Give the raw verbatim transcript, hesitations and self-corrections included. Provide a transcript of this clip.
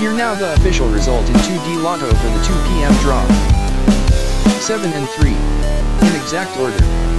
Here now the official result in two D Lotto for the two P M draw. seven and three. In exact order.